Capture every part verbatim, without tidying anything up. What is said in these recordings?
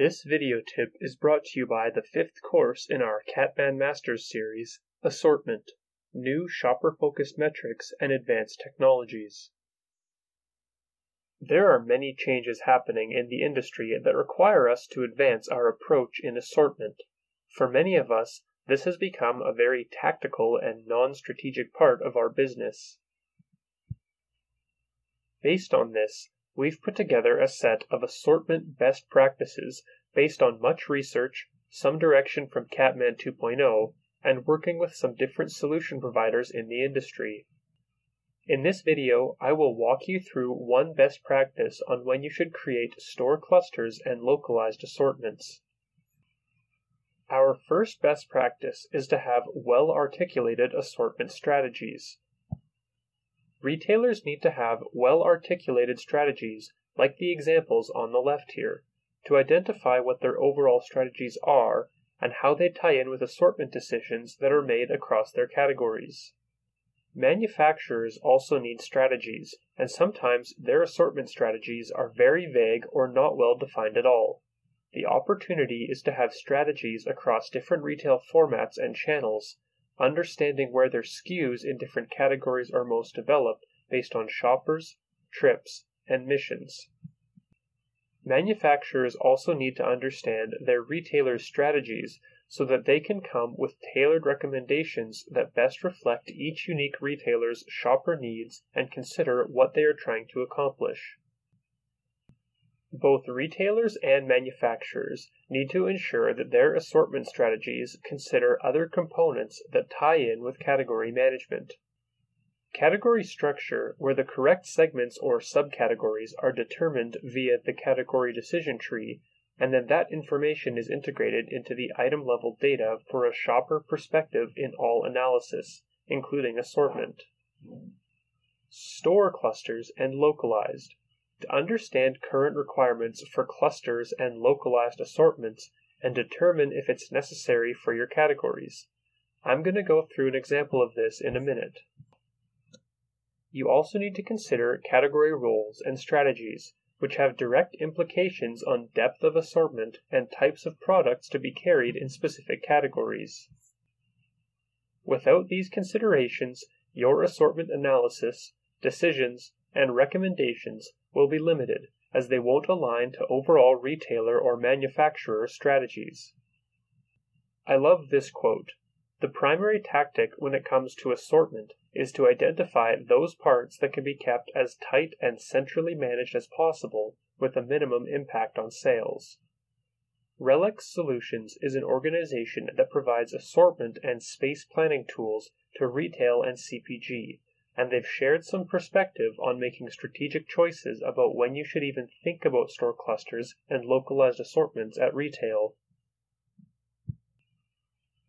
This video tip is brought to you by the fifth course in our Catman Masters series, Assortment, New Shopper-Focused Metrics and Advanced Technologies. There are many changes happening in the industry that require us to advance our approach in assortment. For many of us, this has become a very tactical and non-strategic part of our business. Based on this, we've put together a set of assortment best practices based on much research, some direction from Catman two point oh, and working with some different solution providers in the industry. In this video, I will walk you through one best practice on when you should create store clusters and localized assortments. Our first best practice is to have well-articulated assortment strategies. Retailers need to have well-articulated strategies, like the examples on the left here, to identify what their overall strategies are and how they tie in with assortment decisions that are made across their categories. Manufacturers also need strategies, and sometimes their assortment strategies are very vague or not well defined at all. The opportunity is to have strategies across different retail formats and channels, understanding where their S K Us in different categories are most developed based on shoppers, trips, and missions. Manufacturers also need to understand their retailers' strategies so that they can come with tailored recommendations that best reflect each unique retailer's shopper needs and consider what they are trying to accomplish. Both retailers and manufacturers need to ensure that their assortment strategies consider other components that tie in with category management. Category structure, where the correct segments or subcategories are determined via the category decision tree, and then that information is integrated into the item-level data for a shopper perspective in all analysis, including assortment. Store clusters and localized. To understand current requirements for clusters and localized assortments and determine if it's necessary for your categories. I'm going to go through an example of this in a minute. You also need to consider category roles and strategies, which have direct implications on depth of assortment and types of products to be carried in specific categories. Without these considerations, your assortment analysis, decisions, and recommendations will be limited, as they won't align to overall retailer or manufacturer strategies. I love this quote. The primary tactic when it comes to assortment is to identify those parts that can be kept as tight and centrally managed as possible with a minimum impact on sales. RELEX Solutions is an organization that provides assortment and space planning tools to retail and C P G, and they've shared some perspective on making strategic choices about when you should even think about store clusters and localized assortments at retail.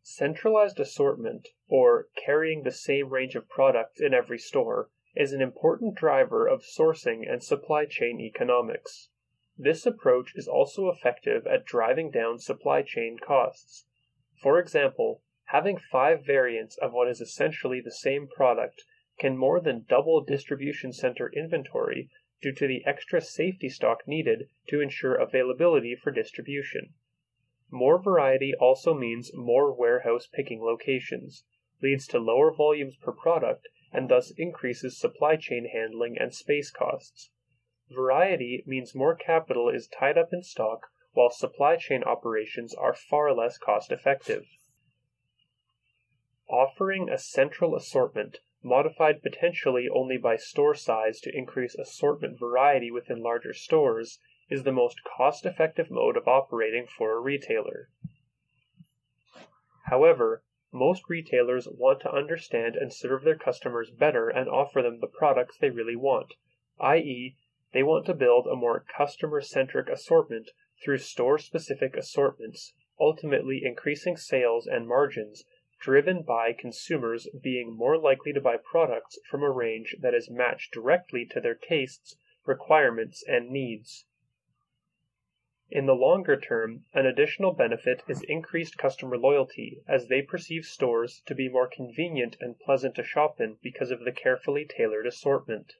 Centralized assortment, or carrying the same range of products in every store, is an important driver of sourcing and supply chain economics. This approach is also effective at driving down supply chain costs. For example, having five variants of what is essentially the same product can more than double distribution center inventory due to the extra safety stock needed to ensure availability for distribution. More variety also means more warehouse picking locations, leads to lower volumes per product, and thus increases supply chain handling and space costs. Variety means more capital is tied up in stock, while supply chain operations are far less cost-effective. Offering a central assortment, modified potentially only by store size to increase assortment variety within larger stores, is the most cost-effective mode of operating for a retailer. However, most retailers want to understand and serve their customers better and offer them the products they really want, that is, they want to build a more customer-centric assortment through store-specific assortments, ultimately increasing sales and margins, driven by consumers being more likely to buy products from a range that is matched directly to their tastes, requirements, and needs. In the longer term, an additional benefit is increased customer loyalty, as they perceive stores to be more convenient and pleasant to shop in because of the carefully tailored assortment.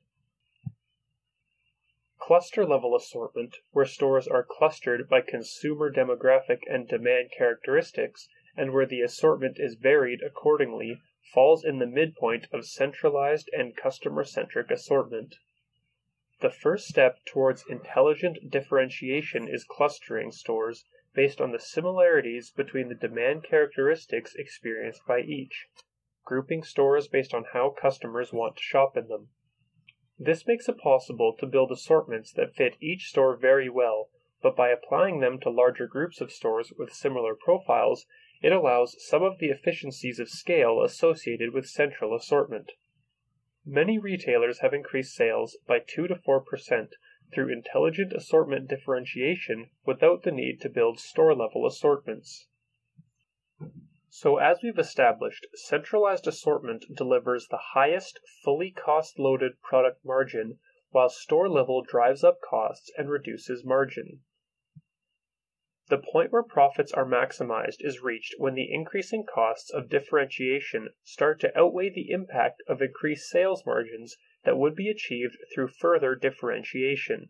cluster-level assortment, where stores are clustered by consumer demographic and demand characteristics, and where the assortment is varied accordingly, falls in the midpoint of centralized and customer-centric assortment. The first step towards intelligent differentiation is clustering stores based on the similarities between the demand characteristics experienced by each, grouping stores based on how customers want to shop in them. This makes it possible to build assortments that fit each store very well, but by applying them to larger groups of stores with similar profiles, it allows some of the efficiencies of scale associated with central assortment. Many retailers have increased sales by two to four percent through intelligent assortment differentiation without the need to build store-level assortments. So as we've established, centralized assortment delivers the highest fully cost-loaded product margin, while store level drives up costs and reduces margin. The point where profits are maximized is reached when the increasing costs of differentiation start to outweigh the impact of increased sales margins that would be achieved through further differentiation.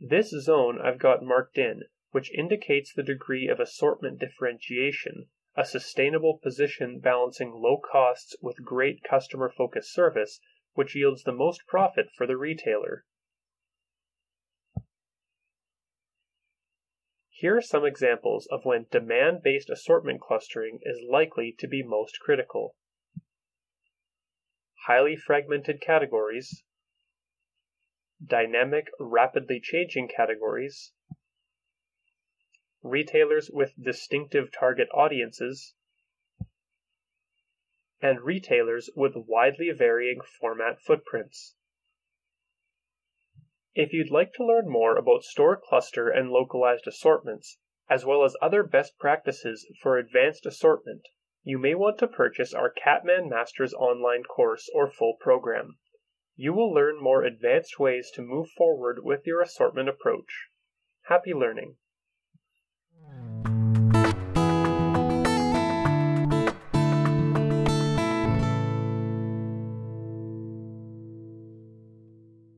This zone I've got marked in, which indicates the degree of assortment differentiation, a sustainable position balancing low costs with great customer-focused service, which yields the most profit for the retailer. Here are some examples of when demand-based assortment clustering is likely to be most critical. Highly fragmented categories, dynamic, rapidly changing categories, retailers with distinctive target audiences, and retailers with widely varying format footprints. If you'd like to learn more about store cluster and localized assortments, as well as other best practices for advanced assortment, you may want to purchase our Catman Masters online course or full program. You will learn more advanced ways to move forward with your assortment approach. Happy learning!